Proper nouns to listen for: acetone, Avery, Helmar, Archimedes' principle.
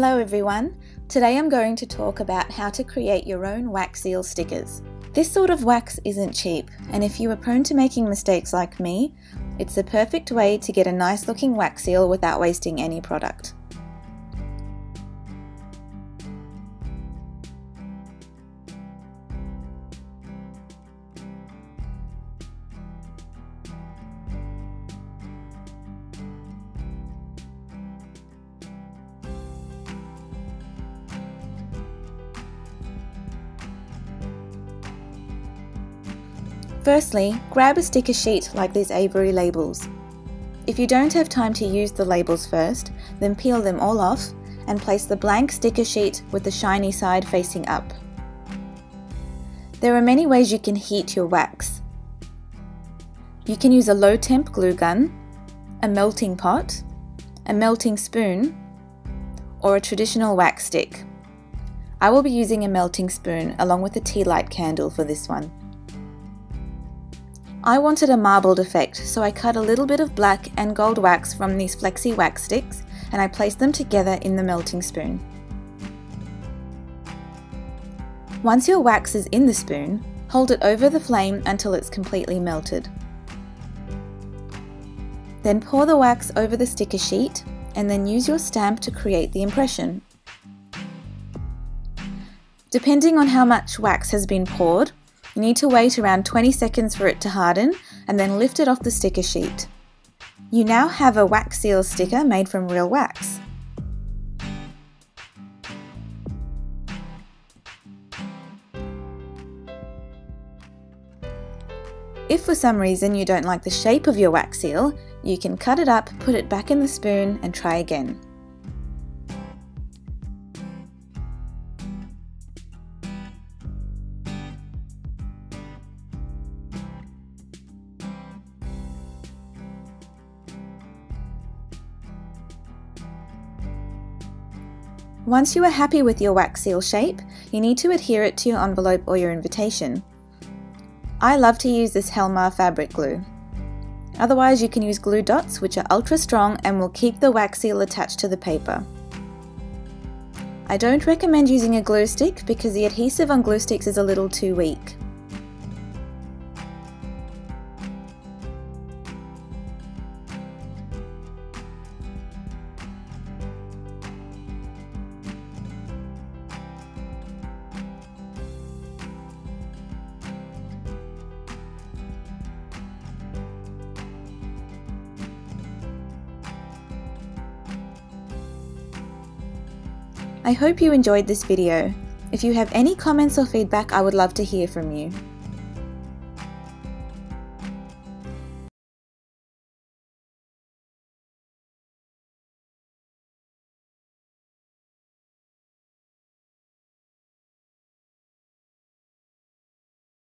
Hello everyone, today I'm going to talk about how to create your own wax seal stickers. This sort of wax isn't cheap, and if you are prone to making mistakes like me, it's the perfect way to get a nice looking wax seal without wasting any product. Firstly, grab a sticker sheet like these Avery labels. If you don't have time to use the labels first, then peel them all off and place the blank sticker sheet with the shiny side facing up. There are many ways you can heat your wax. You can use a low temp glue gun, a melting pot, a melting spoon, or a traditional wax stick. I will be using a melting spoon along with a tea light candle for this one. I wanted a marbled effect, so I cut a little bit of black and gold wax from these flexi wax sticks and I placed them together in the melting spoon. Once your wax is in the spoon, hold it over the flame until it's completely melted. Then pour the wax over the sticker sheet and then use your stamp to create the impression. Depending on how much wax has been poured, you need to wait around 20 seconds for it to harden and then lift it off the sticker sheet. You now have a wax seal sticker made from real wax. If for some reason you don't like the shape of your wax seal, you can cut it up, put it back in the spoon and try again. Once you are happy with your wax seal shape, you need to adhere it to your envelope or your invitation. I love to use this Helmar fabric glue. Otherwise you can use glue dots, which are ultra strong and will keep the wax seal attached to the paper. I don't recommend using a glue stick because the adhesive on glue sticks is a little too weak. I hope you enjoyed this video. If you have any comments or feedback, I would love to hear from you.